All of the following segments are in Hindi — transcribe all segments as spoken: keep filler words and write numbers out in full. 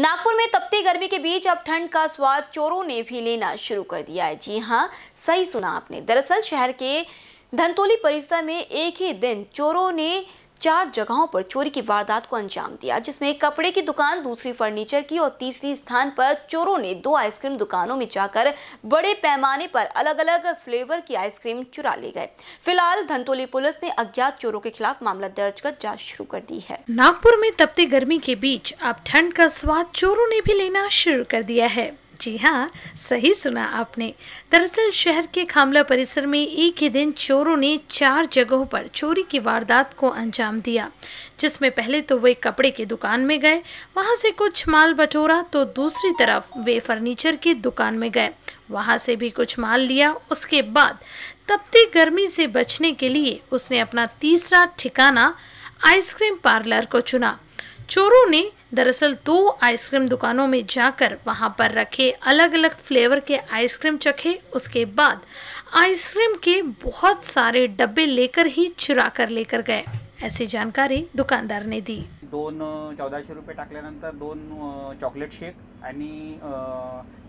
नागपुर में तपती गर्मी के बीच अब ठंड का स्वाद चोरों ने भी लेना शुरू कर दिया है। जी हाँ, सही सुना आपने। दरअसल शहर के धनतोली परिसर में एक ही दिन चोरों ने चार जगहों पर चोरी की वारदात को अंजाम दिया, जिसमें कपड़े की दुकान, दूसरी फर्नीचर की और तीसरी स्थान पर चोरों ने दो आइसक्रीम दुकानों में जाकर बड़े पैमाने पर अलग अलग फ्लेवर की आइसक्रीम चुरा ले गए। फिलहाल धनतोली पुलिस ने अज्ञात चोरों के खिलाफ मामला दर्ज कर जांच शुरू कर दी है। नागपुर में तपती गर्मी के बीच अब ठंड का स्वाद चोरों ने भी लेना शुरू कर दिया है। जी हाँ, सही सुना आपने। दरअसल शहर के खामला परिसर में एक ही दिन चोरों ने चार जगहों पर चोरी की वारदात को अंजाम दिया, जिसमें पहले तो वे कपड़े की दुकान में गए, वहां से कुछ माल बटोरा, तो दूसरी तरफ वे फर्नीचर की दुकान में गए, वहां से भी कुछ माल लिया। उसके बाद तपती गर्मी से बचने के लिए उसने अपना तीसरा ठिकाना आइसक्रीम पार्लर को चुना। चोरों ने दरअसल दो आइसक्रीम दुकानों में जाकर वहां पर रखे अलग अलग फ्लेवर के आइसक्रीम चखे, उसके बाद आइसक्रीम के बहुत सारे डब्बे लेकर ही चुरा कर लेकर गए, ऐसी जानकारी दुकानदार ने दी। दोन चौदाशे रुपये टाकल्यानंतर दोन चॉकलेट शेक आणि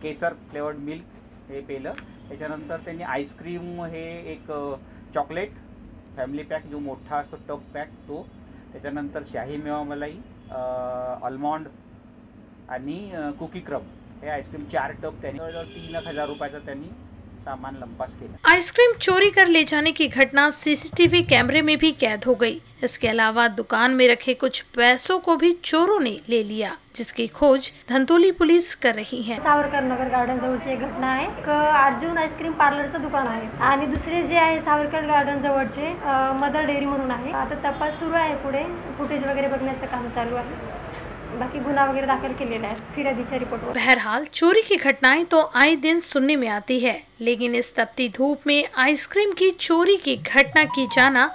केसर फ्लेवर्ड मिल्क हे पेलं। त्याच्यानंतर त्यांनी आइसक्रीम हे एक चॉकलेट फॅमिली पॅक जो मोठा असतो टब पॅक तो, त्याच्यानंतर शाही मेवा मलाई, आल्मंड आणि कुकी क्रम्ब हे आइसक्रीम चार टब त्यांनी तीन हजार रुपयाचा त्यांनी सामान लंपास किया। आइसक्रीम चोरी कर ले जाने की घटना सीसीटीवी कैमरे में भी कैद हो गई। इसके अलावा दुकान में रखे कुछ पैसों को भी चोरों ने ले लिया, जिसकी खोज धनतोली पुलिस कर रही है। सावरकर नगर गार्डन जवळची एक घटना आहे। एक अर्जुन आइसक्रीम पार्लरचं दुकान आहे आणि दुसरे जे आहे सावरकर गार्डन जवळचे मदर डेरी म्हणून आहे। आता तपास सुरू आहे, पुढे फुटेज वगैरे बघण्याचं काम चालू आहे, बाकी गुना वगैरह दाखिल के लिए फिर रिपोर्ट। बहरहाल चोरी की घटनाएं तो आए दिन सुनने में आती है, लेकिन इस तपती धूप में आइसक्रीम की चोरी की घटना की जाना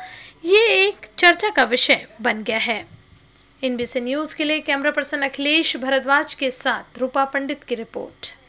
ये एक चर्चा का विषय बन गया है। इनबीसीएन न्यूज के लिए कैमरा पर्सन अखिलेश भरद्वाज के साथ रूपा पंडित की रिपोर्ट।